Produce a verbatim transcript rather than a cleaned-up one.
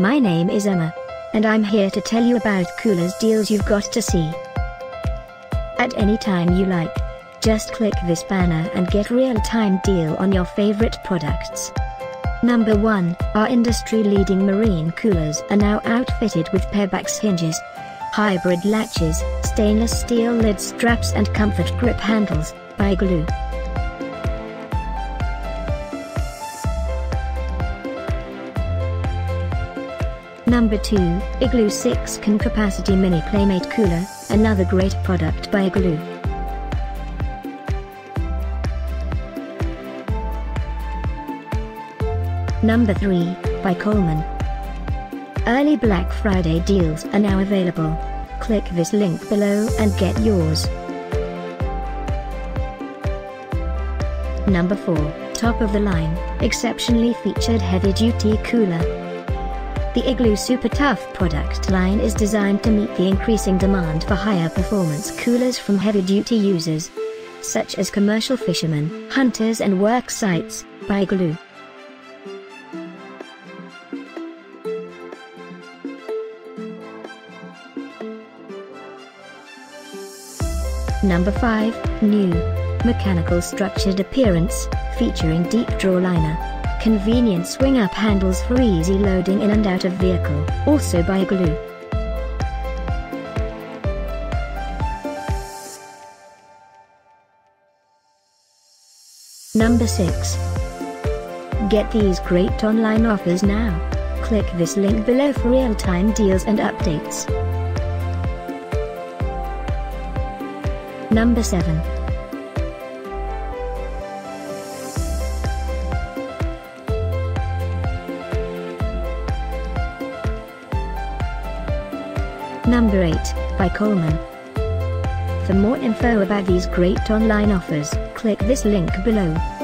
My name is Emma, and I'm here to tell you about coolest deals you've got to see. At any time you like. Just click this banner and get real-time deal on your favorite products. Number one, our industry-leading marine coolers are now outfitted with Pelibax hinges, hybrid latches, stainless steel lid straps and comfort grip handles, by Igloo. Number two, Igloo six can Capacity Mini Playmate Cooler, another great product by Igloo. Number three, by Coleman. Early Black Friday deals are now available. Click this link below and get yours. Number four, top of the line, exceptionally featured heavy-duty cooler. The Igloo Super Tough product line is designed to meet the increasing demand for higher performance coolers from heavy-duty users, such as commercial fishermen, hunters and work sites, by Igloo. Number five, new, mechanical structured appearance, featuring deep draw liner. Convenient swing-up handles for easy loading in and out of vehicle, also by Igloo. Number six. Get these great online offers now. Click this link below for real-time deals and updates. Number seven. Number eight, by Coleman. For more info about these great online offers, click this link below.